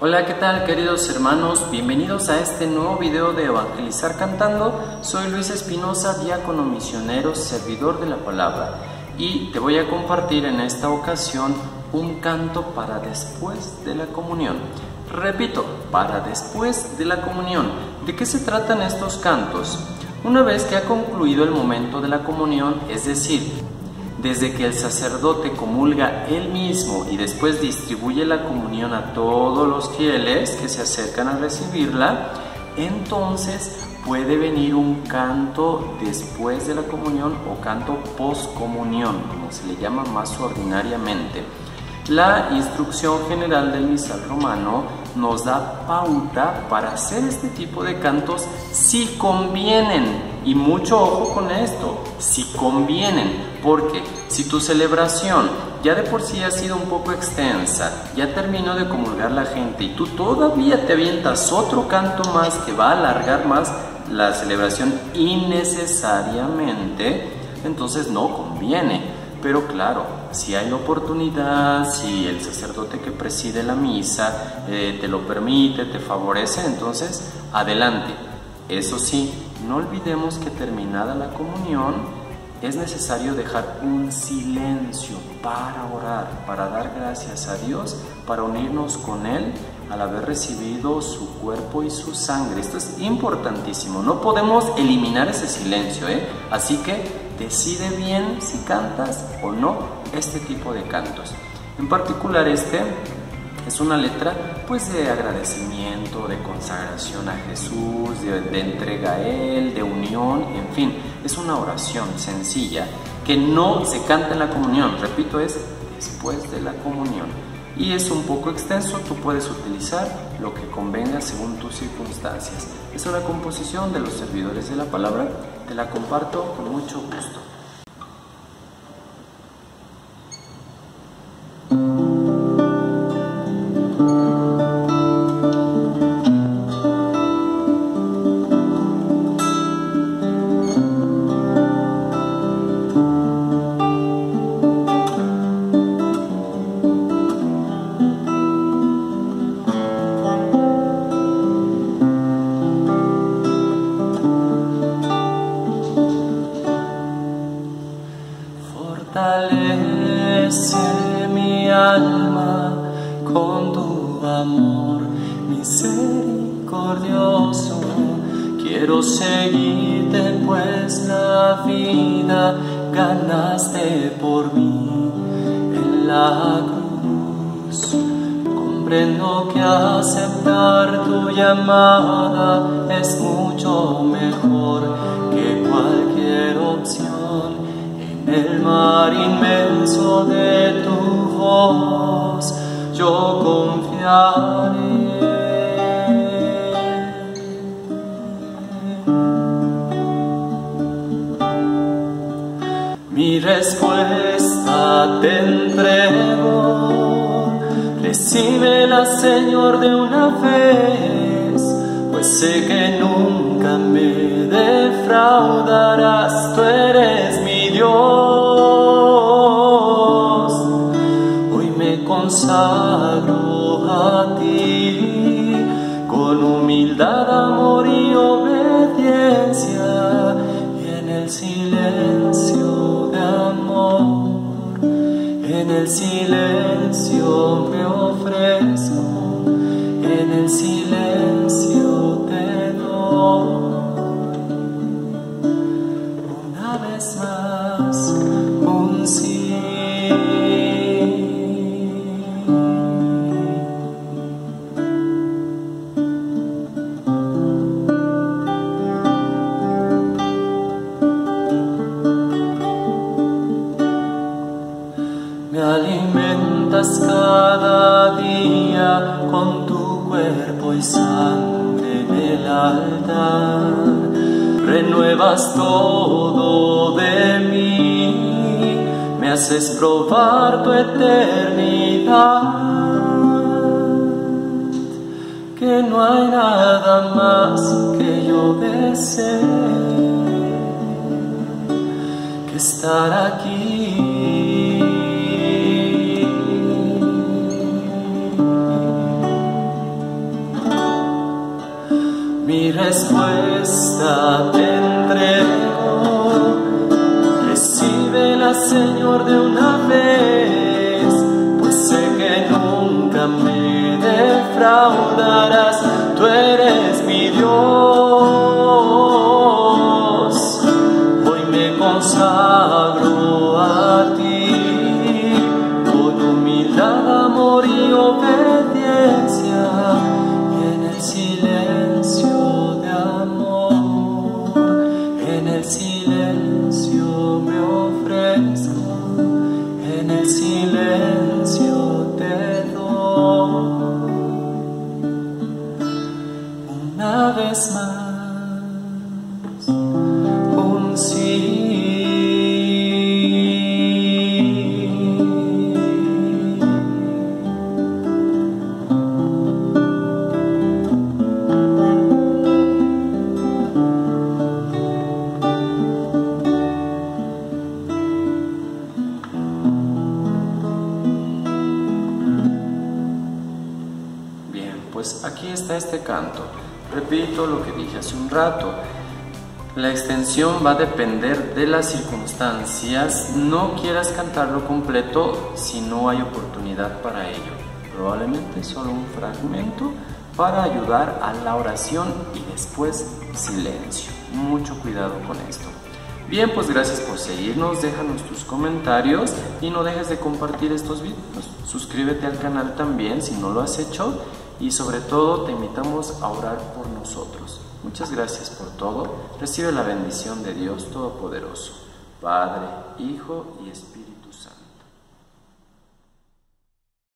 Hola, ¿qué tal, queridos hermanos? Bienvenidos a este nuevo video de Evangelizar Cantando. Soy Luis Espinosa, diácono misionero, servidor de la palabra, y te voy a compartir en esta ocasión un canto para después de la comunión. Repito, para después de la comunión. ¿De qué se tratan estos cantos? Una vez que ha concluido el momento de la comunión, es decir, desde que el sacerdote comulga él mismo y después distribuye la comunión a todos los fieles que se acercan a recibirla, entonces puede venir un canto después de la comunión o canto poscomunión, como se le llama más ordinariamente. La Instrucción General del Misal Romano nos da pauta para hacer este tipo de cantos si convienen. Y mucho ojo con esto, si convienen, porque si tu celebración ya de por sí ha sido un poco extensa, ya terminó de comulgar la gente y tú todavía te avientas otro canto más que va a alargar más la celebración innecesariamente, entonces no conviene. Pero claro, si hay oportunidad, si el sacerdote que preside la misa te lo permite, te favorece, entonces adelante. Eso sí, no olvidemos que terminada la comunión es necesario dejar un silencio para orar, para dar gracias a Dios, para unirnos con Él al haber recibido su cuerpo y su sangre. Esto es importantísimo, no podemos eliminar ese silencio, Así que decide bien si cantas o no este tipo de cantos. En particular este es una letra pues de agradecimiento, de consagración a Jesús, de entrega a Él, de unión, en fin. Es una oración sencilla que no se canta en la comunión, repito, es después de la comunión. Y es un poco extenso, tú puedes utilizar lo que convenga según tus circunstancias. Es una composición de los servidores de la palabra, te la comparto con mucho gusto. Fortalece mi alma con tu amor misericordioso. Quiero seguirte, pues la vida ganaste por mí en la cruz. Comprendo que aceptar tu llamada es mucho mejor que cualquier opción. El mar inmenso de tu voz yo confiaré. Mi respuesta te entrego, recíbela, Señor, de una vez, pues sé que nunca me defraudarás, tú eres mi Dios. Consagro a ti con humildad, amor y obediencia, y en el silencio de amor, en el silencio me ofrezco, en el silencio te doy una vez más un sí. Cada día con tu cuerpo y sangre en el altar, renuevas todo de mí, me haces probar tu eternidad, que no hay nada más que yo desee que estar aquí. respuesta te entrego, recíbela, Señor, de una vez, pues sé que nunca me defraudarás. Tú eres mi Dios, hoy me consagro a ti, con humildad, amor y obediencia, y en el silencio de amor, en el silencio me ofrezco, en el silencio te doy. Una vez más, un sí. Bien, pues aquí está este canto. Repito lo que dije hace un rato, la extensión va a depender de las circunstancias, no quieras cantarlo completo si no hay oportunidad para ello, probablemente solo un fragmento para ayudar a la oración y después silencio, mucho cuidado con esto. Bien, pues gracias por seguirnos, déjanos tus comentarios y no dejes de compartir estos videos, suscríbete al canal también si no lo has hecho. Y sobre todo te invitamos a orar por nosotros. Muchas gracias por todo. Recibe la bendición de Dios Todopoderoso, Padre, Hijo y Espíritu.